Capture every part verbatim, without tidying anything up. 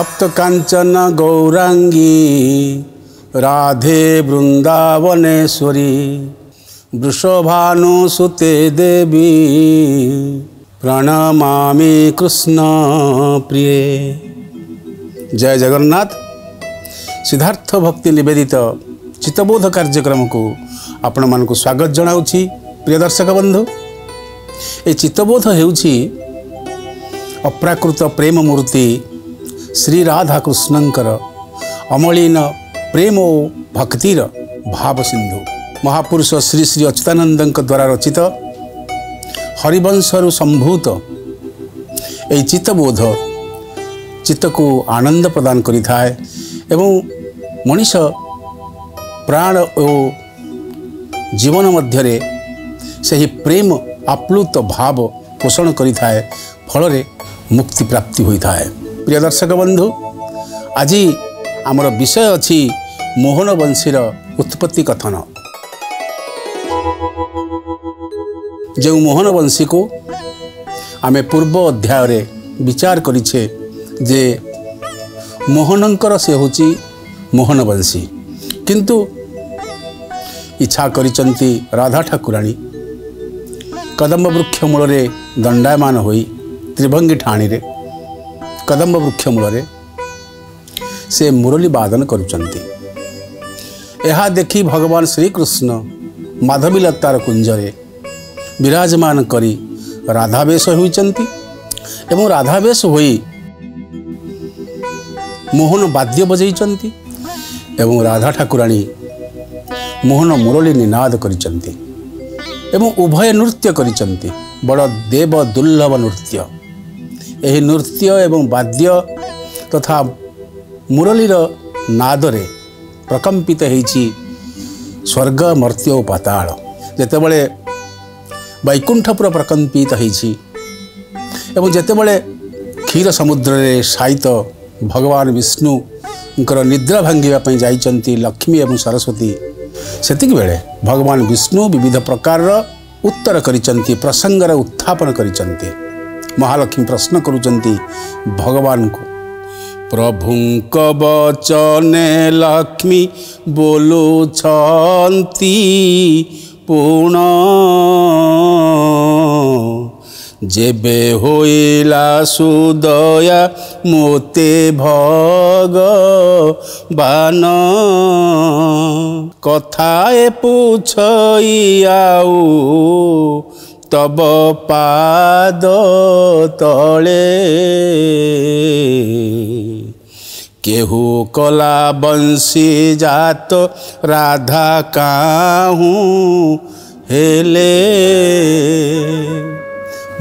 सप्त कांचन गौरांगी राधे वृंदावनेश्वरी वृषभानुसुते देवी प्रणमामि कृष्ण प्रिय। जय जगन्नाथ। सिद्धार्थ भक्ति निवेदित चित्तबोध कार्यक्रम को आपण मानक स्वागत जनाउछि। प्रिय दर्शक बंधु, ये चित्तबोध हेउछि अप्राकृत प्रेम मूर्ति श्री राधा कृष्णंकर अमलिन प्रेम ओ भक्तिर भाव सिंधु महापुरुष श्री श्री अच्युतानंदंक द्वारा रचित हरिवंशरु संभूत ए चित्तबोध चित्त को आनंद प्रदान करि थाए एवं मनीष प्राण ओ जीवन मध्यरे सही प्रेम आप्लुत भाव पोषण करि थाए, फलरे मुक्ति प्राप्ति होई थाए। प्रिय दर्शक बंधु, आज आमर विषय अछि मोहन बंशीर उत्पत्ति कथन। जो मोहन बंशी को आमे पूर्व अध्याय रे विचार करिछे जे मोहनंकर से होछि मोहन बंशी, किंतु इच्छा करिचंती राधा ठाकुराणी कदम्ब वृक्ष मूल रे दंडायमान होई त्रिभंगी ठाणी रे कदम्ब वृक्ष मूल से मुरली वादन करुचंती। एहा देखी भगवान श्रीकृष्ण माधवीलतार कुंजरे विराजमान करी राधावेश होइचंती एवं राधावेश होई मोहन वाद्य बजैचंती एवं राधा ठाकुराणी मोहन मुरली निनाद करिचंती एवं उभय नृत्य करिचंती। बड़ देव दुर्लभ नृत्य। यही नृत्य एवं वाद्य तथा मुरलीर नादरे प्रकम्पित होइछि स्वर्ग मर्त्य ओ पाताल। जेतेबेले वैकुंठपुर प्रकम्पित होइछि एवं जेतेबेले क्षीर समुद्र रे साइत भगवान विष्णु निद्रा भांगिबा पई जाइचंती लक्ष्मी एवं सरस्वती, सेतिक बेले भगवान विष्णु विविध प्रकार उत्तर करिचंती, प्रसंगर उत्थापन करिचंती। महालक्ष्मी प्रश्न करुचंती भगवान को, प्रभुंक वचने लक्ष्मी बोलुछंती पूर्ण जेबे होइला सुदया मोते भगवान कथाए पूछई आउ तब पाद तले केहू कला बंशी जात राधा काहू हेले।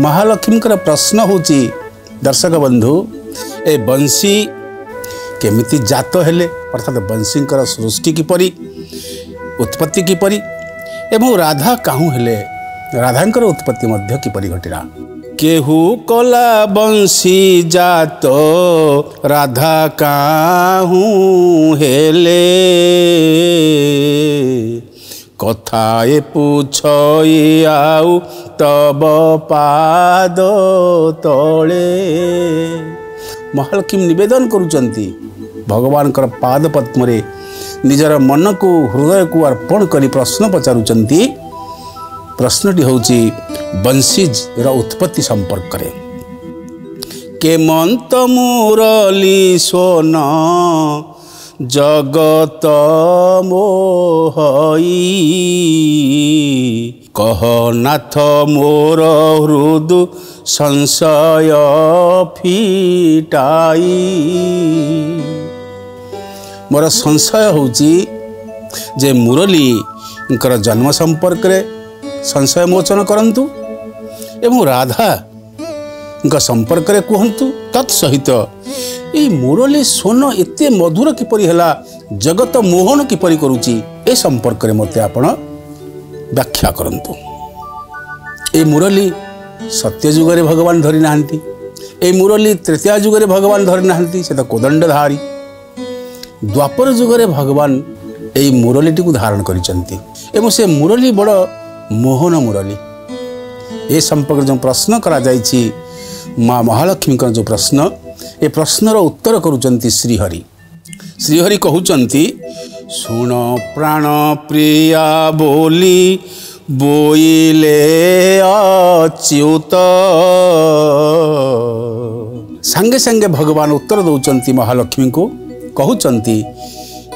महालक्ष्मी का प्रश्न होची दर्शक बंधु, ए बंशी केमिति जात हेले अर्थात बंशी सृष्टि किपरि उत्पत्ति किपरि एवं राधा काहू हेले राधांकर उत्पत्ति मध्य किपरि घटिला। केहू कला बंशी जात राधा काहू हेले कथाए पूछई आउ तब पाद तले। महालक्ष्मी निवेदन करुचंती भगवान कर पाद पद्म रे निजर मन को हृदय को अर्पण करी प्रश्न पचारुचंती। प्रश्नटी होउची बंशी र उत्पत्ति संपर्क रे। केमंत मुरली सोन जगत मोहई कहनाथ मोर हृद संशय फिटाई। मोर संशय होउची जे मुरली इनकर जन्म संपर्क रे संशय मोचन करंतु एवं राधा इनका संपर्क रे कहंतु। तत् सहित ए मुरली सोन एते मधुर किपरि हला जगत मोहन किपरि करूची ए संपर्क रे मते आपण व्याख्या करंतु। ए मुरली सत्य युग रे भगवान धरि नाहंती, ए मुरली तृतीय युग रे भगवान धरि नाहंती, से त कोदंडधारी द्वापर युग रे भगवान ए मुरलीटी को धारण करिचंती एवं से मुरली बड़ मोहन मुरली। ये संपर्क जो प्रश्न करा जाइछि माँ महालक्ष्मी का जो प्रश्न ए प्रश्नर उत्तर करुचंती श्रीहरि। श्रीहरि कहउचंती सुण प्राण प्रिया बोली बोइले अच्युत। संगे संगे भगवान उत्तर दउचंती महालक्ष्मी को, कहउचंती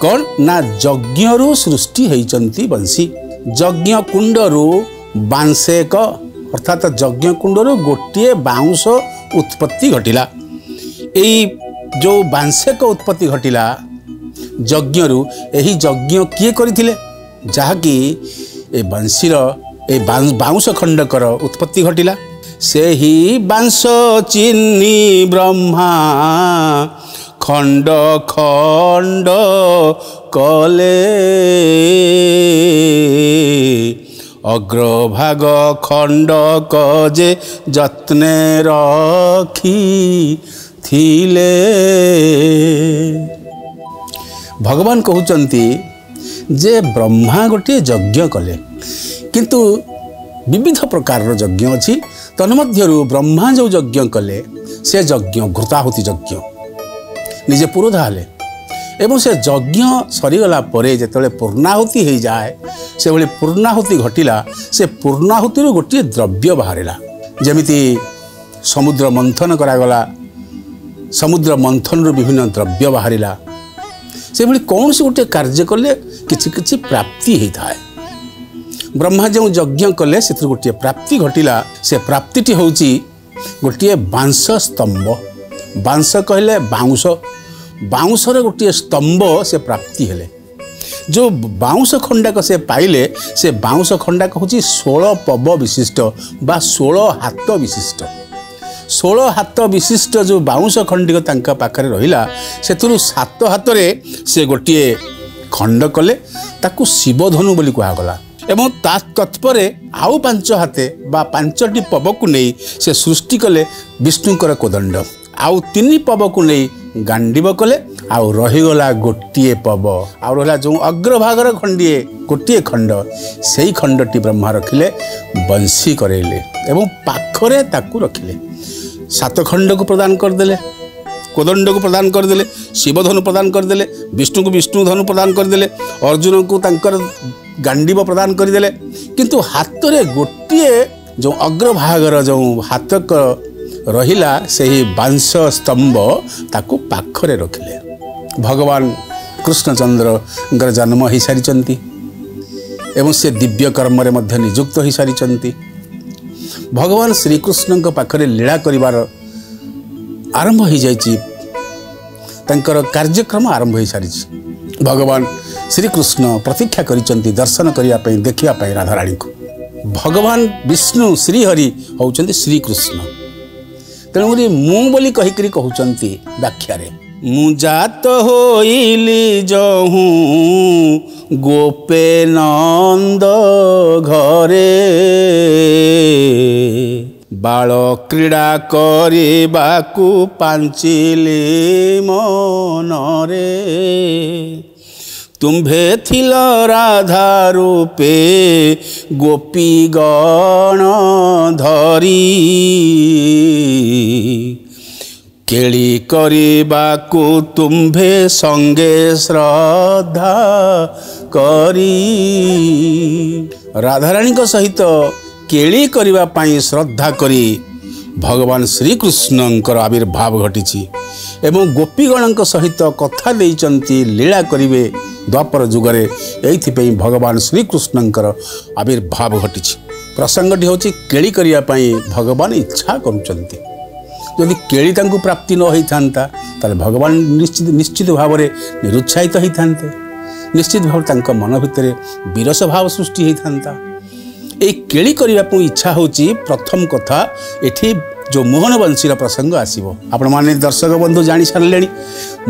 कौन ना यज्ञ रु सृष्टि होइचंती बंसी। यज्ञ कुंड रु बांसेक अर्थात यज्ञ कुंड रु गोटे बाउंस उत्पत्ति घटिला। यही जो बांसेक उत्पत्ति घटिला यज्ञ रु, यही यज्ञ किए करिथिले जाकी ए बांसीर ए बाउंस खंडकर उत्पत्ति घटिला। से ही बांस चिन्नी ब्रह्मा खंड खंड कले अग्रभाग खंड कजे जत्ने रखी थिले। भगवान कहउचंती जे ब्रह्मा गोटे यज्ञ कले, किंतु विविध प्रकार यज्ञ अछि। तन्मध्यरु ब्रह्मा जो यज्ञ कले से यज्ञ घृताहुति यज्ञ निजे पुरोधा हेले एवं से यज्ञ सरीगला जिते पूर्णाहुति हो जाए से भाई पूर्णाहुति घटिला। से पूर्णाहुति गोटे द्रव्य बाहरला जमिति समुद्र मंथन करागला, समुद्र मंथन विभिन्न द्रव्य बाहरला। से भाई कौन से गोटे कार्य कले किछि किछि प्राप्ति होता है। ब्रह्मा जो यज्ञ कले से गोटे प्राप्ति घटिला। से प्राप्तिटी हूँ गोटे बांस स्तंभ, बांस कहले बाउंस, बाउंसर गोटे स्तंभ से प्राप्ति हेले। जो बाउंस खंडाक से पाइले से बाउंस खंडाक हूँ षोल पव विशिष्ट बा षोल हाथ विशिष्ट। षोल हाथ विशिष्ट जो बाउंस खंडिक तांका पाखरे रहिला सेतुरु सात हाथ से गोटे खंड कले ताकू शिवधनु बोली कहगला। एवं ता तत्परे आउ पांच हाथे बा पांचटी पव को नहीं से सृष्टि कले विष्णुकर कोदंड। आउ तीन पव को नहीं गांडीव कले आउ रहीगला गोटे पव। आउ रहा जो अग्रभागर खंडीए गोटे खंड से खंडटी ब्रह्मा रखिले बंसी करेले एवं पाखरे ताकू रखिले। सात खंड को प्रदान करदेले, कोदंड को प्रदान करदेले, शिवधनु प्रदान करदेले, विष्णु को विष्णुधनु प्रदान करदेले, अर्जुन को तांकर गांडीव प्रदान करदेले। किंतु हाथ रे गोटे जो अग्रभागर जो हाथ रहिला सही बांस स्तंभ ताकू पाखरे रखिले। भगवान कृष्णचंद्र जन्म हो सारी एवं से दिव्य कर्म रे मध्य नियुक्त हो सारी। भगवान श्रीकृष्ण पाखरे लीला करिवार आरंभ हो जाइछि, तंकर कार्यक्रम आरंभ हो सारी। भगवान श्रीकृष्ण प्रतीक्षा करिसंती दर्शन करिया पई देखिया पई राधाराणी को। भगवान विष्णु श्रीहरि होउचंती श्रीकृष्ण, तेणुकरी मुँ बोली कहीकि कहते व्याख्यार मुत होइली जहू गोपे नंद घरे बाल क्रीड़ा करबाकू पांचिली मनरे तुम्भे थिल राधा रूपे गोपी गण धरी केली करिबाकू तुम्भे संगे श्रद्धा करी। राधाराणी को सहित केली करिबा पाई श्रद्धा करी भगवान श्रीकृष्णंकर आविर्भाव घटी। एवं गोपीगणंक सहित कथा देइचंती लीला करिवे द्वापर जुगरे, एइथिपई भगवान श्रीकृष्णंकर आविर्भाव घटी। प्रसंगटी होची केली करिया पाई भगवान इच्छा करुचंती। यदि केली तांकु प्राप्ति न होई थांता ताले भगवान निश्चित निश्चित भाव में निरुत्साहित होइथान्ते, निश्चित भाव तांक मन भितरे विरस भाव सृष्टि होइथान्ता। ए केली करिबाकू इच्छा होची प्रथम कथा एठी जो मोहन वंशीर प्रसंग आसीबो। आपण माने दर्शक बंधु जानि सारलेणी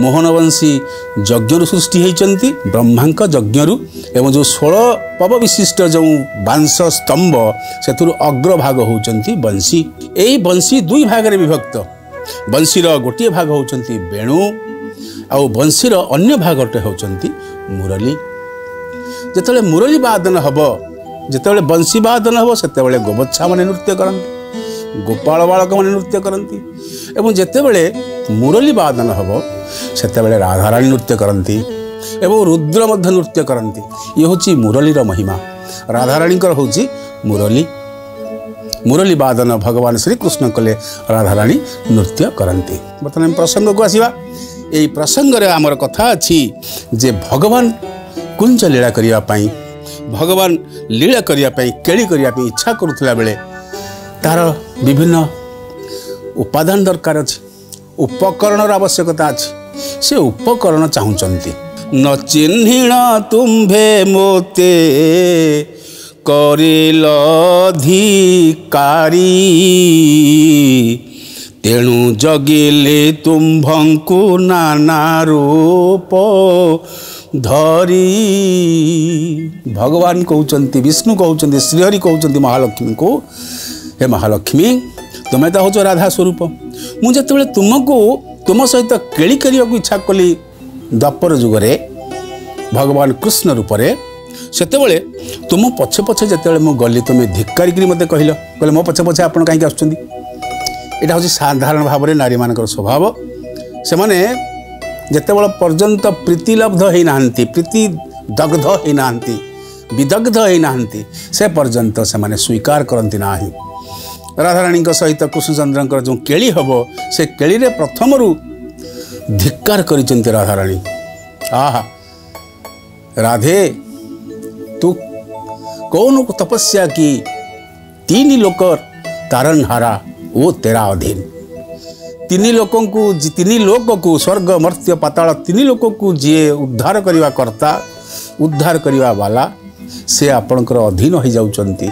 मोहन वंशी यज्ञ सृष्टि होइचंती ब्रह्मांक यज्ञ रु, एवं जो षोल पव विशिष्ट जो बांस स्तंभ सेतुर अग्रभाग होउचंती बंशी। एई बंशी दुई भागरे विभक्त, बंशीर गोटे भाग होउचंती बेणु आउ बंशीर अन्य भागटे होउचंती मुरली। जेतले मुरली वादन हबो, जेतले बंशी वादन हबो सेतले गोबच्छा माने नृत्य करन। गोपाल बालक मैंने नृत्य करती एवं जितेबले मुरली वादन हम से राधाराणी नृत्य करती एवं रुद्र मध्य नृत्य करती। ये हूँ मुरलीर महिमा। राधाराणी हूँ मुरली मुरली वादन भगवान श्रीकृष्ण कले राधाराणी नृत्य करती। बर्तमान प्रसंग को आसवा। यही प्रसंग रे आमर कथा अच्छी जे भगवान कुंज लीला करने भगवान लीला करने केली करने इच्छा करुला बेले तार विभिन्न उपादान दरकार अच्छे उपकरण आवश्यकता अच्छी से उपकरण चाहती। न चिन्हिना तुम्भे मोते करिल अधिकारी तेणु जगिले तुम्भंकु नाना रूप धरी। भगवान कहते विष्णु कहते श्रीहरि कहते महालक्ष्मी को हे महालक्ष्मी तुम्हें तो हूँ राधा स्वरूप मुझे जो तुमको तुम सहित केली करने को इच्छा कली द्वापर जुगरे भगवान कृष्ण रूप से तुम पछे पछे जो मुझे गली तुम्हें धिक्कारिकी मत कहल कह मो पछे पछे आप कहीं आस। यहाँ हूँ साधारण भाव में नारी मान स्वभाव से मैंने जिते बड़ पर्यंत प्रीतिलब्ध होना प्रीति दग्ध होना विदग्ध होना से पर्यंत से स्वीकार करती ना। राधाराणी सहित कृष्णचंद्र जो केली हम से केली रे प्रथम रु धिक्कार करिसेंती राधाराणी। आहा राधे तू कौन तपस्या की तीन लोकर तारण हारा वो तेरा अधीन। तीन लोकों को तीन लोक को स्वर्ग मर्त्य पाताल तीन लोक को जी उद्धार करवा कर्ता उद्धार करवा वाला से आपणकर अधीन हो जाउचंती।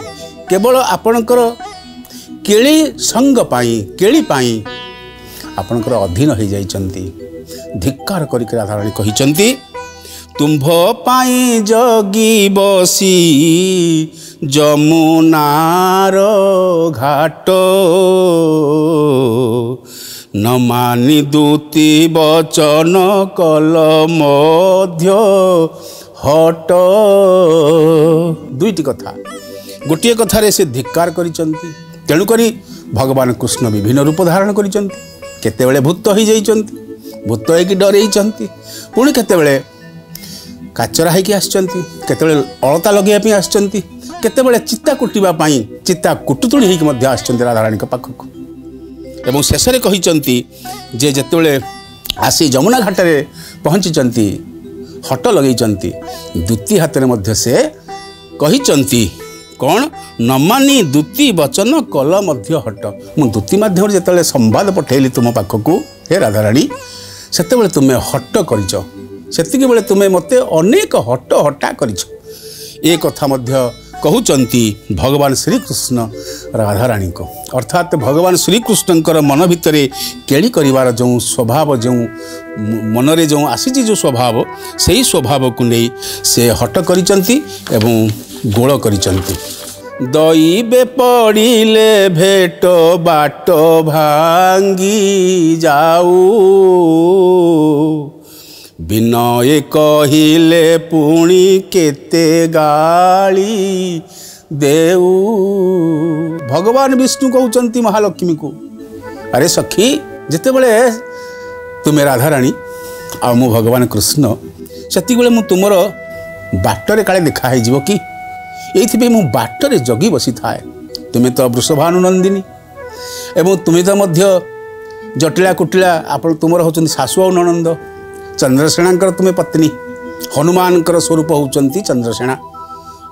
केवल आपणकर केली संग पाई केली पाई आपणकर अधीन हो जाइचंती। धिक्कार करके राधाराणी कहिचंती तुम्भ पाई जगी बसी जमुनार घाट न मानि दूती बचन कल मध्य हट। दुईटी कथा गोटे कथार से धिक्कार करिसंती। तेणुकरी भगवान कृष्ण विभिन्न रूप धारण करिसंती। केतेबेले भूत हो जाइसंती भूत होइकि डरेइसंती पुणी केतेबेले काचरा होइकि आसचंती केतेबेले अलता लगैया आसचंती केतेबेले चित्ता कुटापाई चित्ता कुटुतुड़ी होइकि आसचंती राधाराणी पाखक। एवं शेष में कहिचंती जे जेतेबेले आसी जमुना घाटे पहुँची हट लगैचंती दूती हाथ में से कहिचंती कौन नमानी दूती वचन कल मध्य हट। मु दूती माध्यम जेतेबेले संवाद पठैली तुम पाखक हे राधाराणी सेतेबेले तुम्हें हट करिच सेतिके बेले तुम्हें मते अनेक हट हटा करिच। ए कथा मध्य कहउचंती भगवान श्रीकृष्ण राधाराणी को। अर्थात भगवान श्रीकृष्णकर मन भितर केली करिवार जो स्वभाव जो मनरे जो आसी जो स्वभाव से ही स्वभाव को नहीं से हट करिचंती एवं गोल करिचंती। दईबे पड़िले भेट बाट भांगी जाऊ बिनय कहिले पुणी केते गाली देऊ। भगवान विष्णु कहउचंती महालक्ष्मी को अरे सखी जिते बड़े तुम्हें राधाराणी आ मु भगवान कृष्ण सेति बड़े मु तुमर बाटरे काले देखा है जीव कि ये मु बाटरे जगी बसी थाए तुम्हें तो वृषभानुनंदिनी एवं तुम्हें तो मध्य जटिला कुटिला आप तुमर होचंती सासु और ननंद चंद्रसेना तुम्हें पत्नी हनुमान स्वरूप होती चंद्रसेना।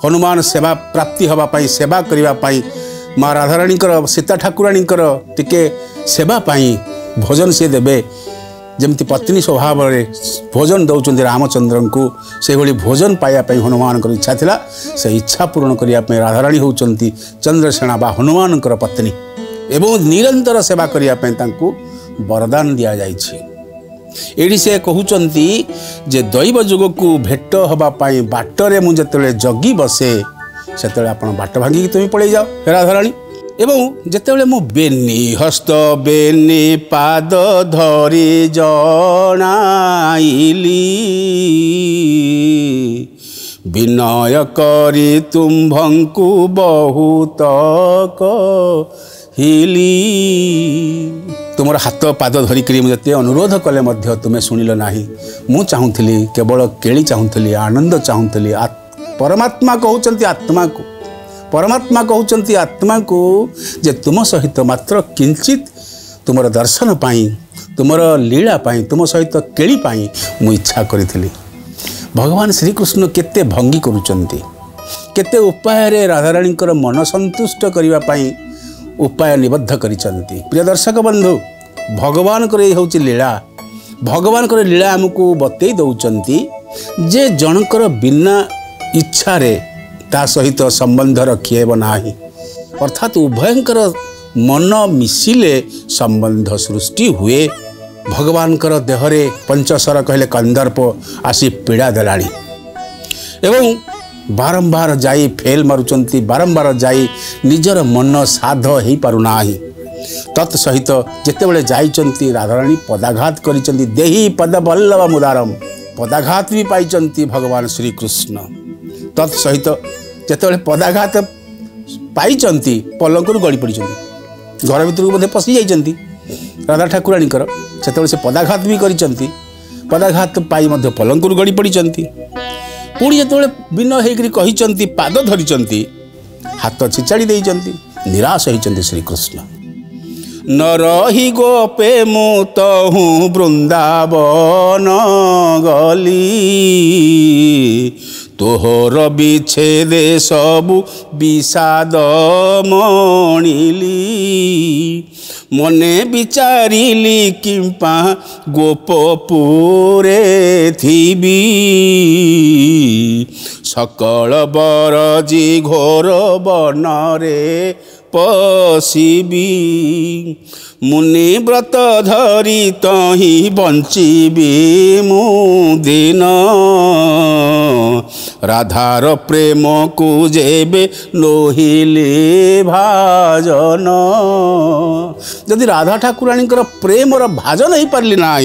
हनुमान सेवा प्राप्ति हाँपाई सेवा करने माँ राधाराणी सीता ठाकुराणी टिके सेवाई भोजन सी देवे जमी पत्नी स्वभाव में भोजन दौरान रामचंद्र को से भोजन पाइबापी हनुमान इच्छा था से इच्छा पूरण करने राधाराणी होती चंद्रसेना बा हनुमान पत्नी एवं निरंतर सेवा करने वरदान दि जाए। एड़ी से कहउचंती जे दैव जुग को भेट हवापाई बाटरे मुझे जो जगी बसे से बाट भांगी तुम पड़े जाओ राधाराणी। एवं जिते मु बेनी हस्त बेनी पाद धरी जनाइली विनय करी तुम्भंकु बहुत हिली तुम हाथ पाद धरिक मुझे अनुरोध कले तुम्हें शुणिल ना मु चाहूली केवल केली चाहूली आनंद चाहूली परमात्मा कहते आत्मा को परमात्मा कहते आत्मा को जे तुम सहित मात्र किंचित तुम दर्शन पाई तुम लीला पाई तुम सहित केली पाई मु इच्छा करी। भगवान श्रीकृष्ण केते भंगी करुचंती केते उपाय राधाराणी मन संतुष्ट करने उपाय निबद्ध करिसंती। प्रिय दर्शक बंधु भगवान करे होची लीला भगवान करे लीला हमको बतई दउचंती जे जनकर बिना इच्छा रे ता सहित संबंध रखिएब नाही अर्थात उभयंकर मन मिसिले संबंध सृष्टि हुए। भगवान कर देहरे पंचसर कहले कंदर्प आसी पीड़ा देलाणी एवं बारंबार जाई फेल मारुचंती बारंबार जाई निजर मन साध हो पारुना तत् सहित जितेबले जाइचंती राधाराणी पदाघात करिचंती देही पद बल्लभ मुदारम पदाघात भी पाइचंती भगवान श्रीकृष्ण तत् सहित जितेबले पदाघात पाइचंती पलंकरू गड़ी पड़िचंती घर भितरकू मध्ये पसी जाइचंती राधा ठाकुराणीकर सेतेबले से पदाघात भी करिचंती पदाघात पाई मध्ये पलंकरू गड़ी पड़िचंती पुणी जिते बिना होकर पाद धरी हाथ छिचाड़ी देती निराश होती श्रीकृष्ण न रही गोपे मु तहु वृंदावन गली तोहर विच्छेद सबु विषाद मणिली मने विचारिली किंपा गोपपुरे थिबी सकल बरजी घोर बनरे पशिबी मुनि व्रत धरी तही बंचीबी मु दिन राधार प्रेम को जेबे लोहिले भाजन यदि राधा ठाकुराणी प्रेमर भाजन हो पारि ना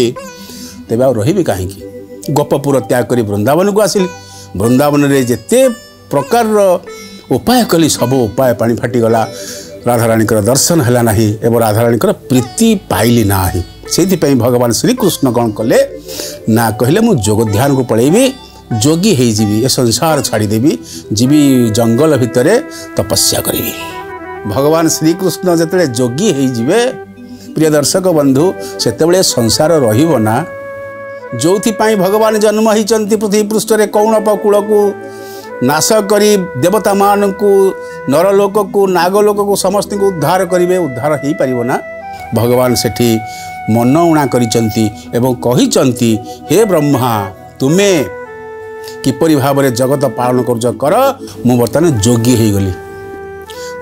तेब आ रही कहीं गोपपुर त्याग कर वृंदावन को आसिली वृंदावन में जिते प्रकार उपाय कली सब उपाय पानी फाटीगला राधाराणी दर्शन है ना एवं राधाराणी प्रीति पाइली ना से भगवान श्रीकृष्ण कौन कले ना कहले मु जोग ध्यान को पलैबी जोगी है जीवी ए संसार छाड़देवी जीवी जंगल भितर तपस्या करी भगवान श्रीकृष्ण जिते जोगी होईजिबे। प्रिय दर्शक बंधु सेते संसार रहीबना जो भगवान जन्म होती पृथ्वी पृष्ठ कौन पकूल को नाश करी देवता मान को नरलोक को नागलोक को समस्त को उद्धार करेंगे उद्धार हो पारना भगवान सेठी मन उणा करती हे ब्रह्मा तुम्हें किपरि भाव में जगत पालन कर मु बर्तमान जोगी हो गली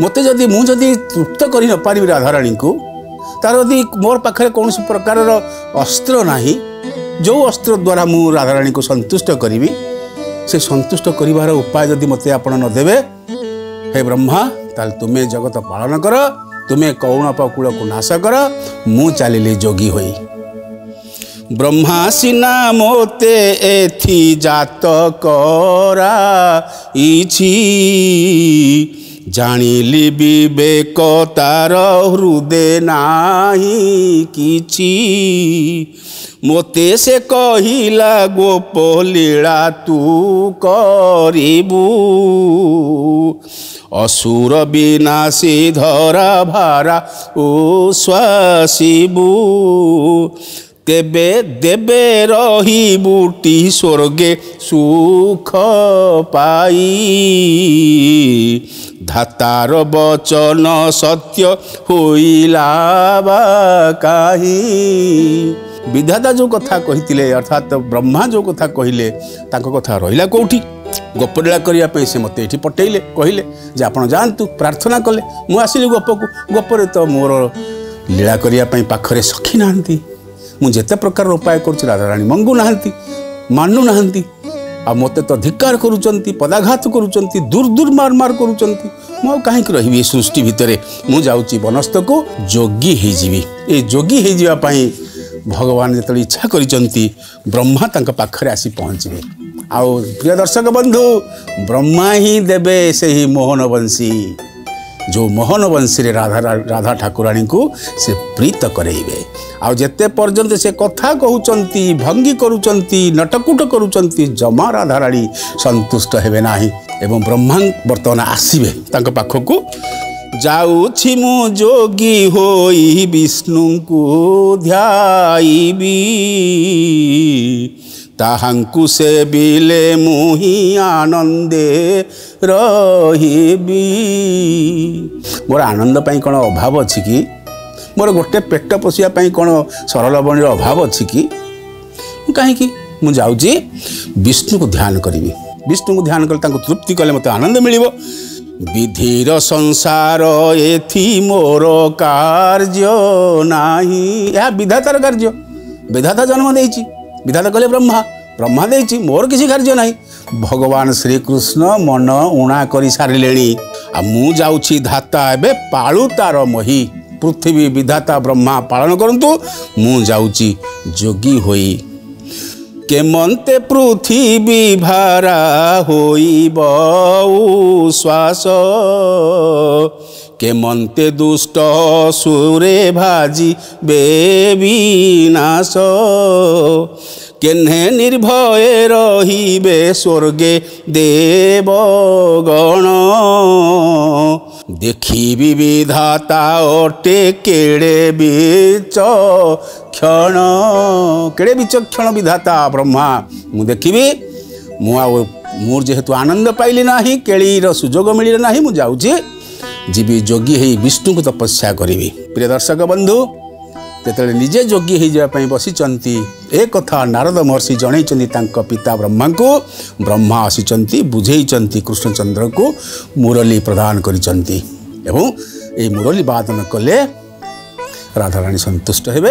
मत जदि मुझे तृप्त कर पारि राधाराणी को तार यदि मोर पाखे कौन प्रकार अस्त्र ना जो अस्त्र द्वारा मु राधाराणी को संतुष्ट करी से संतुष्ट करार उपाय जदि मत आप नदेवे हे ब्रह्मा ताल तुम्हें जगत पालन कर तुम्हें कौन पकूल को नाश कर मु चलिली जोगी होई ब्रह्मा सिना मोते एथी जात करा इछि जानिली विवेक तार हृदय नाही किछि मोते से कहिला गोप लीला तू करिबू असुर विनाशी धरा भारा उश्वासिबू तेबे देबे रही बूटी स्वर्गे सुख पाई धातार वचन सत्य होइला बा काही विधाता जो कथा कही अर्थात ब्रह्मा जो कथा कहले कथा रहा कौटी गोपलीला करने से मत ये पटेले कहले जे आप जातु प्रार्थना कले मु आसिली गोप को गोपरे तो मोर लीला करने पाखे सखी ना मुझे प्रकार उपाय कर राधाराणी मंगू ना मानु ना आ मत तो धिक्कार करुँच पदाघात करुँच दूर दूर मार मार करुँच मु कहीं रही सृष्टि भितर मुझे वनस्थ को जोगी होईजिबी ए जोगी होईजिबाई भगवान जितने इच्छा करिचंती ब्रह्मा तांका पाखरे आसी पहुँचे। आउ प्रिय दर्शक बंधु ब्रह्मा ही देवे से ही मोहन बंसी जो मोहन बंसी राधा राधा ठाकुराणी को से प्रीत करेबे आ जते पर्यंत से कथा कहउचंती भंगी करूचंती नटकुट करूचंती जमा राधाराणी संतुष्ट हेबे नाही एवं ब्रह्मा वर्तमान आसीबे तांक पाखकू जाऊछि मु जोगी होई विष्णु को ध्याईबी ताहांकु से बिले मुही आनंदे रहीबी। मोर आनंद पाई कौन अभाव अच्छी कि मोर गोटे पेट पोषिया पाई कौन सरलवणी अभाव अच्छी कि कहीं मुझे जाऊँगी विष्णु को ध्यान करी विष्णु को ध्यान कले तृप्ति कले मत आनंद मिलिबो। विधिर संसार एथि मोर कार्य नाही या विधातार कार्य विधाता जन्म देछि विधाता कले ब्रह्मा ब्रह्मा देछि मोर किसी कार्य ना भगवान श्री कृष्ण मन उणा कर सारे आ मु जाऊँ धाता एवं पालु तार मही पृथ्वी विधाता ब्रह्मा पालन करंतु मु जाऊँ जोगी होई के मनते पृथ्वी भारा होई बहु श्वास के मनते दुष्ट सुरे भाजी बेविनाश केन्हे निर्भय रहीबे स्वर्गे देवगण देखिबि विधाता अटे केड़े विचक्षण केड़े विचक्षण विधाता ब्रह्मा मु देखिबि मु आउ मोर जेहेतु आनंद पाइली नाही केळीर सुजोग मिलिले नाही मु जाउछि जीवी जोगी है विष्णु को तपस्या करी। प्रिय दर्शक बंधु जिते निजे जोगी होगापी बसीचंती एक कथा नारद महर्षि जन पिता ब्रह्मा को ब्रह्मा आसी बुझे कृष्णचंद्र को मुरली प्रदान करती मुरली वादन कले राधाराणी संतुष्ट हेबे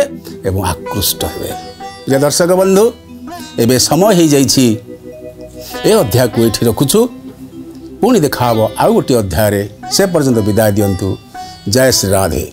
एवं आकृष्ट हेबे। प्रिय दर्शक बंधु एवं समय हो जाए अध्याय को ये रखुचु पुणी देखा आउ गोटे अध्याय से पर्यंत विदाय दियंतु। जय श्री राधे।